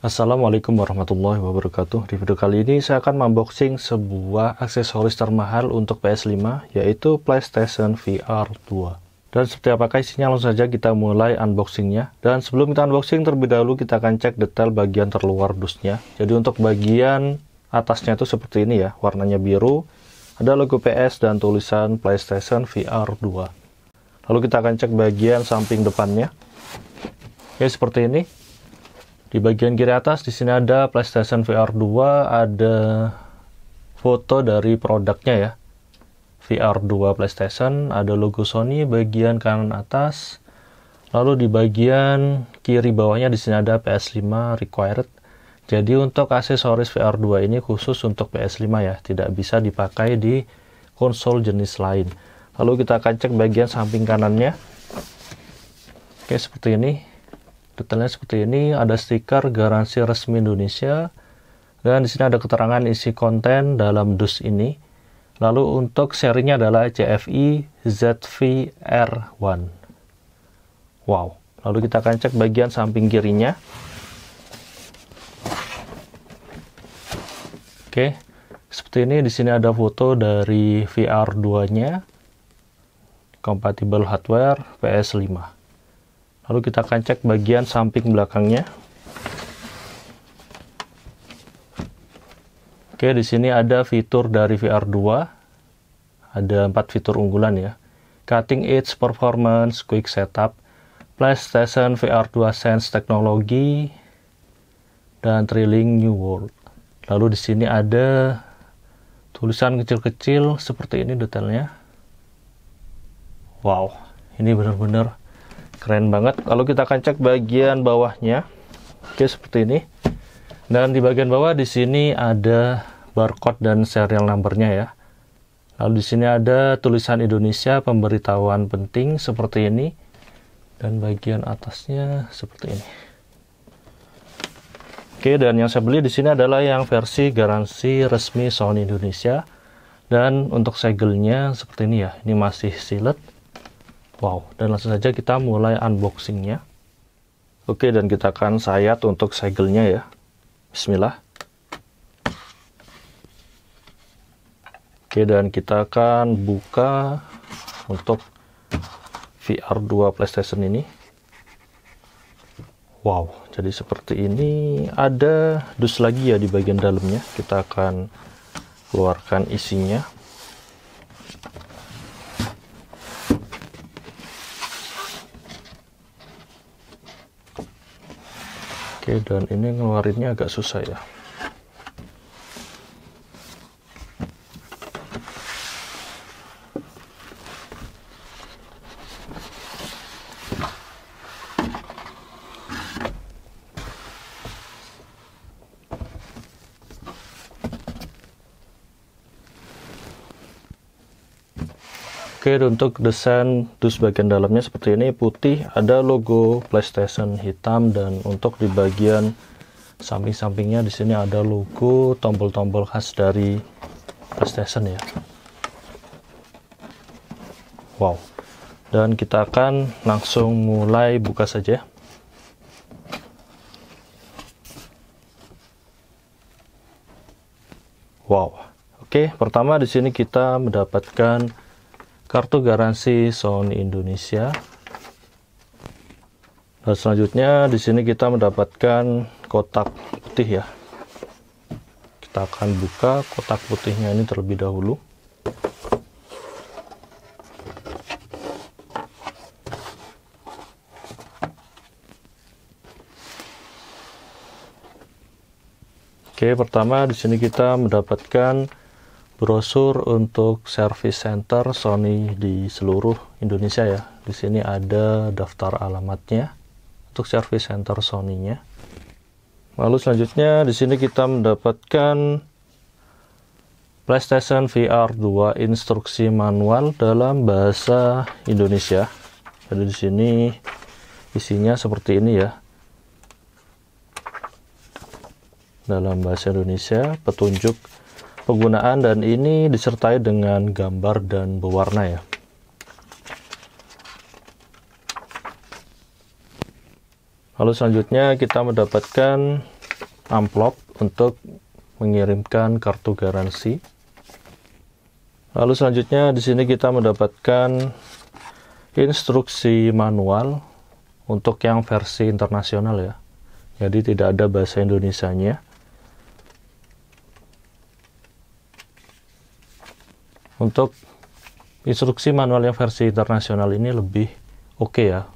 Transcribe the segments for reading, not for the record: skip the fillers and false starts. Assalamualaikum warahmatullahi wabarakatuh. Di video kali ini saya akan unboxing sebuah aksesoris termahal untuk PS5, yaitu PlayStation VR2. Dan seperti apakah isinya, langsung saja kita mulai unboxingnya. Dan sebelum kita unboxing, terlebih dahulu kita akan cek detail bagian terluar dusnya. Jadi untuk bagian atasnya itu seperti ini ya, warnanya biru, ada logo PS dan tulisan PlayStation VR2. Lalu kita akan cek bagian samping depannya. Ya, seperti ini. Di bagian kiri atas di sini ada PlayStation VR2, ada foto dari produknya ya. VR2 PlayStation, ada logo Sony bagian kanan atas. Lalu di bagian kiri bawahnya di sini ada PS5 required. Jadi untuk aksesoris VR2 ini khusus untuk PS5 ya, tidak bisa dipakai di konsol jenis lain. Lalu kita akan cek bagian samping kanannya. Oke, seperti ini. Detailnya seperti ini, ada stiker garansi resmi Indonesia, dan di sini ada keterangan isi konten dalam dus ini. Lalu untuk serinya adalah CFI-ZVR1. Wow. Lalu kita akan cek bagian samping kirinya. Oke, seperti ini. Di sini ada foto dari VR2-nya, kompatibel hardware PS5. Lalu kita akan cek bagian samping belakangnya. Oke, di sini ada fitur dari VR2. Ada 4 fitur unggulan ya. Cutting Edge Performance, Quick Setup, PlayStation VR DualSense Teknologi, dan Thrilling New World. Lalu di sini ada tulisan kecil-kecil seperti ini detailnya. Wow, ini benar-benar keren banget. Lalu kita akan cek bagian bawahnya. Oke, seperti ini. Dan di bagian bawah di sini ada barcode dan serial numbernya ya. Lalu di sini ada tulisan Indonesia, pemberitahuan penting seperti ini. Dan bagian atasnya seperti ini. Oke, dan yang saya beli di sini adalah yang versi garansi resmi Sony Indonesia. Dan untuk segelnya seperti ini ya. Ini masih sealed. Wow, dan langsung saja kita mulai unboxingnya. Oke, dan kita akan sayat untuk segelnya ya. Bismillah. Oke, dan kita akan buka untuk VR2 PlayStation ini. Wow, jadi seperti ini. Ada dus lagi ya di bagian dalamnya. Kita akan keluarkan isinya. Oke, dan ini ngeluarinnya agak susah ya. Oke, untuk desain dus bagian dalamnya seperti ini, putih, ada logo PlayStation hitam, dan untuk di bagian samping-sampingnya di sini ada logo tombol-tombol khas dari PlayStation ya. Wow. Dan kita akan langsung mulai buka saja. Wow. Oke, pertama di sini kita mendapatkan kartu garansi Sony Indonesia. Dan selanjutnya di sini kita mendapatkan kotak putih ya. Kita akan buka kotak putihnya ini terlebih dahulu. Oke, pertama di sini kita mendapatkan brosur untuk service center Sony di seluruh Indonesia ya. Di sini ada daftar alamatnya untuk service center Sony-nya. Lalu selanjutnya di sini kita mendapatkan PlayStation VR2 instruksi manual dalam bahasa Indonesia. Jadi di sini isinya seperti ini ya. Dalam bahasa Indonesia, petunjuk penggunaan, dan ini disertai dengan gambar dan berwarna ya. Lalu selanjutnya kita mendapatkan amplop untuk mengirimkan kartu garansi. Lalu selanjutnya di sini kita mendapatkan instruksi manual untuk yang versi internasional ya. Jadi tidak ada bahasa Indonesianya. Untuk instruksi manual yang versi internasional ini lebih oke ya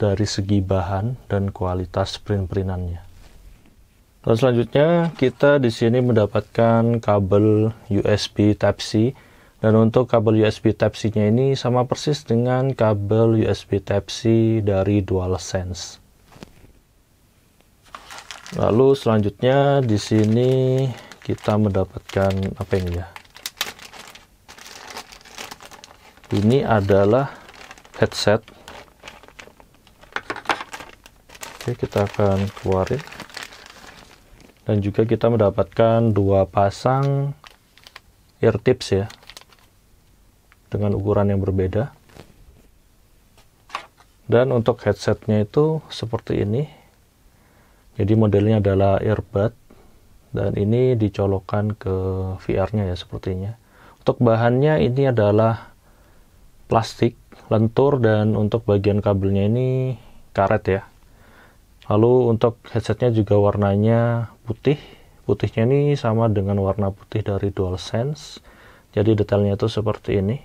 dari segi bahan dan kualitas print-printannya. Lalu selanjutnya kita di sini mendapatkan kabel USB Type-C, dan untuk kabel USB Type-C-nya ini sama persis dengan kabel USB Type-C dari DualSense. Lalu selanjutnya di sini kita mendapatkan apa ini ya? Ini adalah headset. Oke, kita akan keluarin. Dan juga kita mendapatkan dua pasang ear tips ya, dengan ukuran yang berbeda. Dan untuk headsetnya itu seperti ini. Jadi modelnya adalah earbud, dan ini dicolokkan ke VR-nya ya sepertinya. Untuk bahannya ini adalah plastik, lentur, dan untuk bagian kabelnya ini karet ya. Lalu untuk headsetnya juga warnanya putih. Putihnya ini sama dengan warna putih dari DualSense. Jadi detailnya itu seperti ini.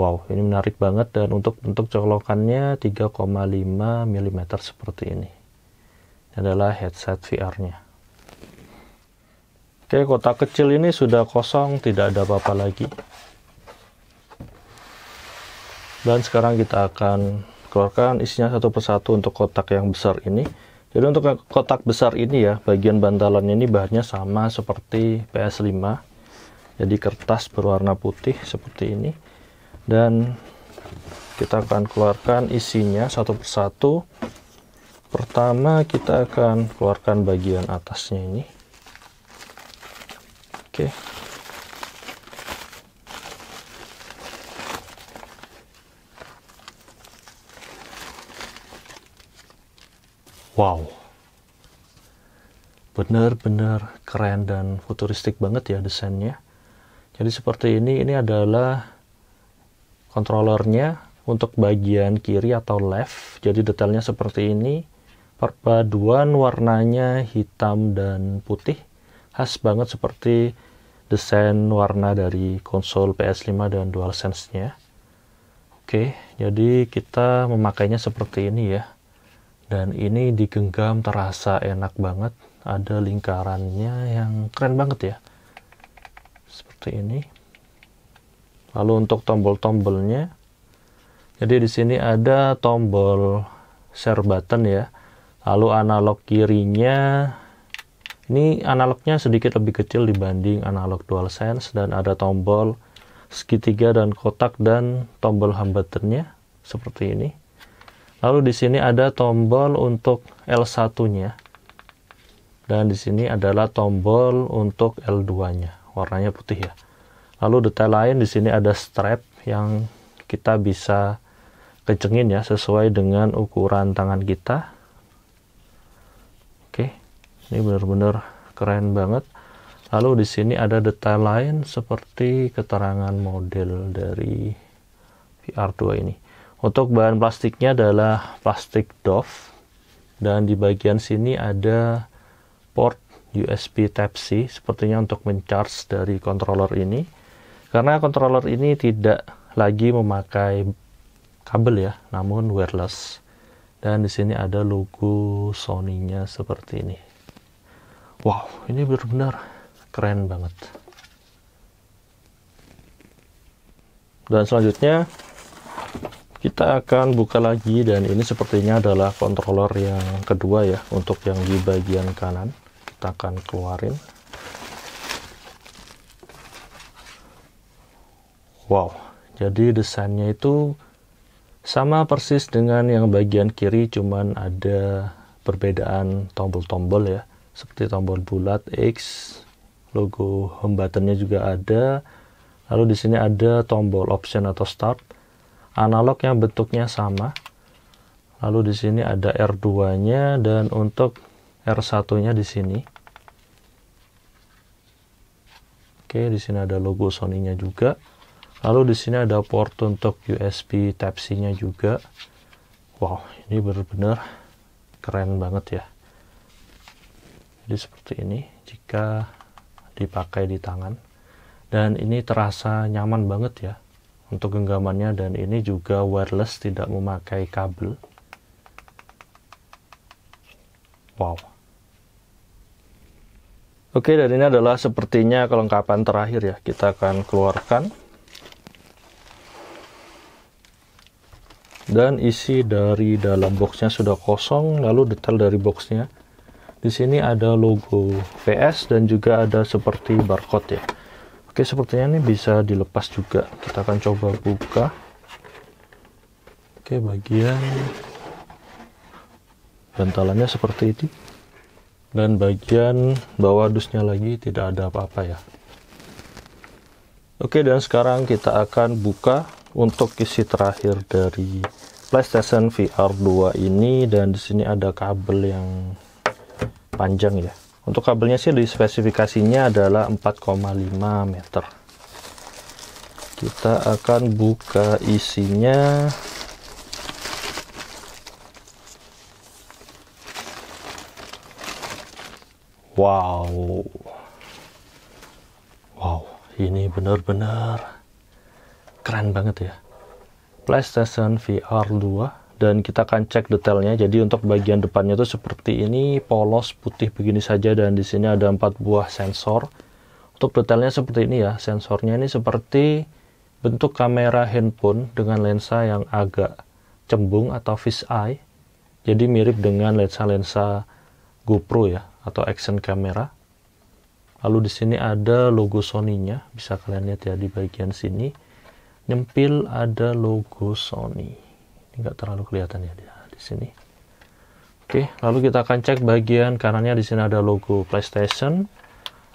Wow, ini menarik banget. Dan untuk bentuk colokannya 3,5 mm seperti ini. Ini adalah headset VR-nya. Oke, kotak kecil ini sudah kosong, tidak ada apa-apa lagi. Dan sekarang kita akan keluarkan isinya satu persatu untuk kotak yang besar ini. Jadi untuk kotak besar ini ya, bagian bantalannya ini bahannya sama seperti PS5. Jadi kertas berwarna putih seperti ini. Dan kita akan keluarkan isinya satu persatu. Pertama kita akan keluarkan bagian atasnya ini. Oke. Wow, bener-bener keren dan futuristik banget ya desainnya. Jadi seperti ini adalah kontrolernya untuk bagian kiri atau left. Jadi detailnya seperti ini, perpaduan warnanya hitam dan putih. Khas banget seperti desain warna dari konsol PS5 dan DualSense-nya. Oke, jadi kita memakainya seperti ini ya. Dan ini digenggam terasa enak banget, ada lingkarannya yang keren banget ya, seperti ini. Lalu untuk tombol-tombolnya, jadi di sini ada tombol share button ya. Lalu analog kirinya, ini analognya sedikit lebih kecil dibanding analog DualSense, dan ada tombol segitiga dan kotak dan tombol hambatannya seperti ini. Lalu di sini ada tombol untuk L1-nya. Dan di sini adalah tombol untuk L2-nya. Warnanya putih ya. Lalu detail lain di sini ada strap yang kita bisa kencengin ya sesuai dengan ukuran tangan kita. Oke. Ini benar-benar keren banget. Lalu di sini ada detail lain seperti keterangan model dari VR2 ini. Untuk bahan plastiknya adalah plastik doff, dan di bagian sini ada port USB Type-C, sepertinya untuk men-charge dari controller ini. Karena controller ini tidak lagi memakai kabel ya, namun wireless. Dan di sini ada logo Sony-nya seperti ini. Wow, ini benar-benar keren banget. Dan selanjutnya kita akan buka lagi, dan ini sepertinya adalah controller yang kedua ya. Untuk yang di bagian kanan kita akan keluarin. Wow, jadi desainnya itu sama persis dengan yang bagian kiri, cuman ada perbedaan tombol-tombol ya, seperti tombol bulat X, logo home button-nya juga ada. Lalu di sini ada tombol option atau start. Analog yang bentuknya sama. Lalu di sini ada R2-nya, dan untuk R1-nya di sini. Oke, di sini ada logo Sony-nya juga. Lalu di sini ada port untuk USB Type-C-nya juga. Wow, ini benar-benar keren banget ya. Jadi seperti ini jika dipakai di tangan. Dan ini terasa nyaman banget ya untuk genggamannya, dan ini juga wireless, tidak memakai kabel. Wow. Oke, dan ini adalah sepertinya kelengkapan terakhir ya. Kita akan keluarkan. Dan isi dari dalam boxnya sudah kosong. Lalu detail dari boxnya. Di sini ada logo PS dan juga ada seperti barcode ya. Oke, sepertinya ini bisa dilepas juga. Kita akan coba buka. Oke, bagian bantalannya seperti ini, dan bagian bawah dusnya lagi tidak ada apa-apa ya. Oke, dan sekarang kita akan buka untuk isi terakhir dari PlayStation VR2 ini. Dan di sini ada kabel yang panjang ya. Untuk kabelnya sih di spesifikasinya adalah 4,5 meter. Kita akan buka isinya. Wow, wow, ini benar-benar keren banget ya, PlayStation VR2. Dan kita akan cek detailnya. Jadi untuk bagian depannya itu seperti ini, polos putih begini saja, dan di sini ada 4 buah sensor. Untuk detailnya seperti ini ya, sensornya ini seperti bentuk kamera handphone dengan lensa yang agak cembung atau fish eye. Jadi mirip dengan lensa-lensa GoPro ya, atau action camera. Lalu di sini ada logo Sony-nya, bisa kalian lihat ya di bagian sini. Nyempil ada logo Sony. Ini nggak terlalu kelihatan ya di sini. Oke, lalu kita akan cek bagian kanannya. Di sini ada logo PlayStation.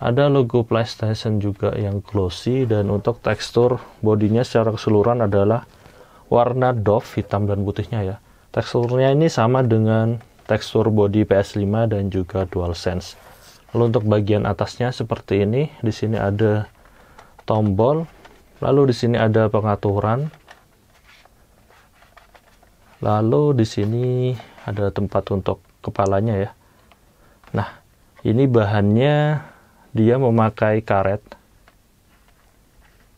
Ada logo PlayStation juga yang glossy, dan untuk tekstur bodinya secara keseluruhan adalah warna doff, hitam dan putihnya ya. Teksturnya ini sama dengan tekstur body PS5 dan juga DualSense. Lalu untuk bagian atasnya seperti ini. Di sini ada tombol. Lalu di sini ada pengaturan. Lalu di sini ada tempat untuk kepalanya ya. Nah, ini bahannya dia memakai karet.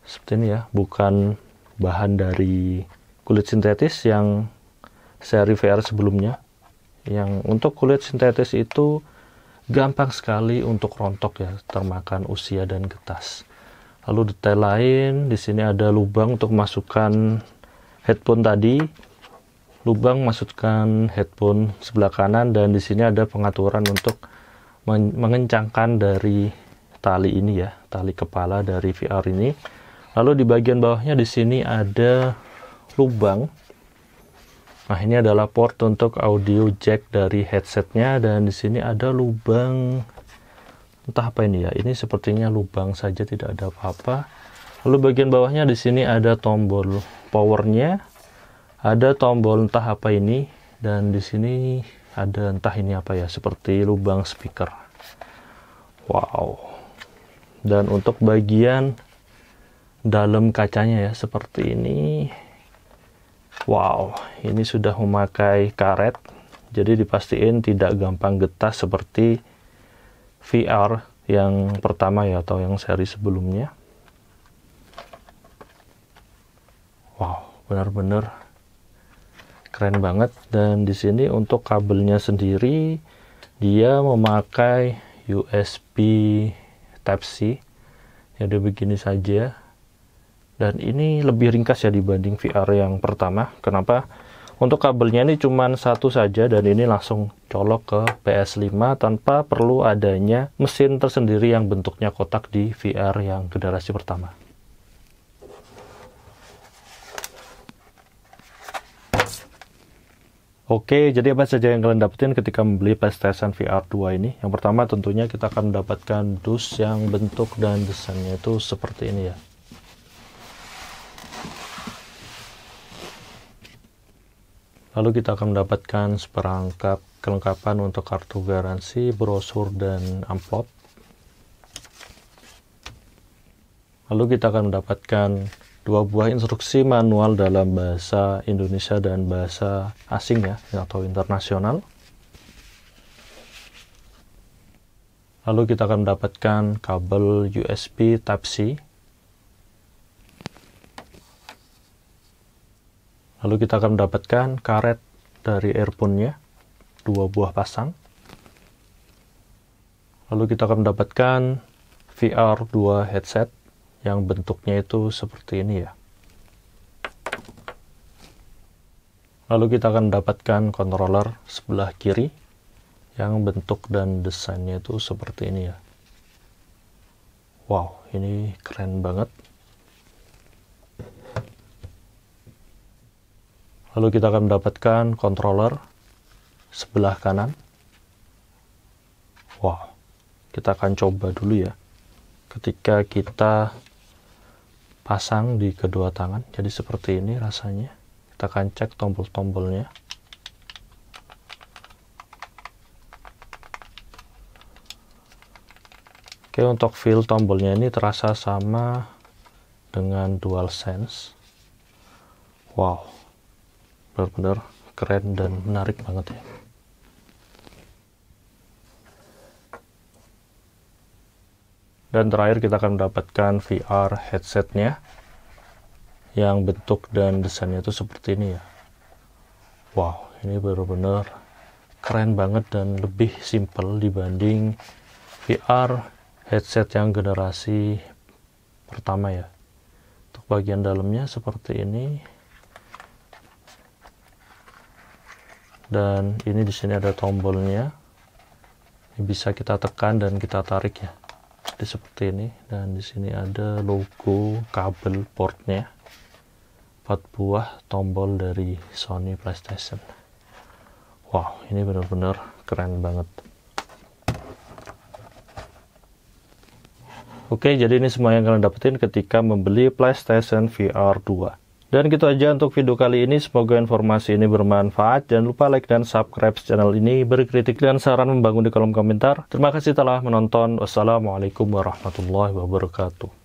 Seperti ini ya, bukan bahan dari kulit sintetis yang seri VR sebelumnya. Yang untuk kulit sintetis itu gampang sekali untuk rontok ya, termakan usia dan getas. Lalu detail lain, di sini ada lubang untuk masukkan headphone tadi. Lubang masukkan headphone sebelah kanan, dan di sini ada pengaturan untuk mengencangkan dari tali ini ya, tali kepala dari VR ini. Lalu di bagian bawahnya di sini ada lubang. Nah, ini adalah port untuk audio jack dari headsetnya, dan di sini ada lubang entah apa ini ya. Ini sepertinya lubang saja, tidak ada apa-apa. Lalu bagian bawahnya di sini ada tombol powernya, ada tombol entah apa ini, dan di sini ada entah ini apa ya, seperti lubang speaker. Wow. Dan untuk bagian dalam kacanya ya seperti ini. Wow, ini sudah memakai karet, jadi dipastiin tidak gampang getas seperti VR yang pertama ya, atau yang seri sebelumnya. Wow, benar-benar keren banget. Dan di sini untuk kabelnya sendiri, dia memakai USB Type-C, jadi begini saja. Dan ini lebih ringkas ya dibanding VR yang pertama. Kenapa? Untuk kabelnya ini cuma satu saja, dan ini langsung colok ke PS5 tanpa perlu adanya mesin tersendiri yang bentuknya kotak di VR yang generasi pertama. Oke, jadi apa saja yang kalian dapetin ketika membeli PlayStation VR2 ini? Yang pertama tentunya kita akan mendapatkan dus yang bentuk dan desainnya itu seperti ini ya. Lalu kita akan mendapatkan seperangkat kelengkapan untuk kartu garansi, brosur, dan amplop. Lalu kita akan mendapatkan 2 buah instruksi manual dalam bahasa Indonesia dan bahasa asing ya, atau internasional. Lalu kita akan mendapatkan kabel USB Type-C. Lalu kita akan mendapatkan karet dari earphone-nya, 2 buah pasang. Lalu kita akan mendapatkan VR2 headset yang bentuknya itu seperti ini ya. Lalu kita akan mendapatkan controller sebelah kiri yang bentuk dan desainnya itu seperti ini ya. Wow, ini keren banget. Lalu kita akan mendapatkan controller sebelah kanan. Wow, kita akan coba dulu ya. Ketika kita pasang di kedua tangan, jadi seperti ini rasanya. Kita akan cek tombol-tombolnya. Oke, untuk feel tombolnya ini terasa sama dengan DualSense. Wow, benar-benar keren dan menarik banget ya. Dan terakhir kita akan mendapatkan VR headsetnya yang bentuk dan desainnya itu seperti ini ya. Wow, ini benar-benar keren banget dan lebih simple dibanding VR headset yang generasi pertama ya. Untuk bagian dalamnya seperti ini. Dan ini di sini ada tombolnya, ini bisa kita tekan dan kita tarik ya, jadi seperti ini. Dan di sini ada logo kabel portnya, 4 buah tombol dari Sony PlayStation. Wow, ini benar-benar keren banget. Oke, jadi ini semua yang kalian dapetin ketika membeli PlayStation VR 2. Dan gitu aja untuk video kali ini, semoga informasi ini bermanfaat. Jangan lupa like dan subscribe channel ini, berkritik dan saran membangun di kolom komentar. Terima kasih telah menonton. Wassalamualaikum warahmatullahi wabarakatuh.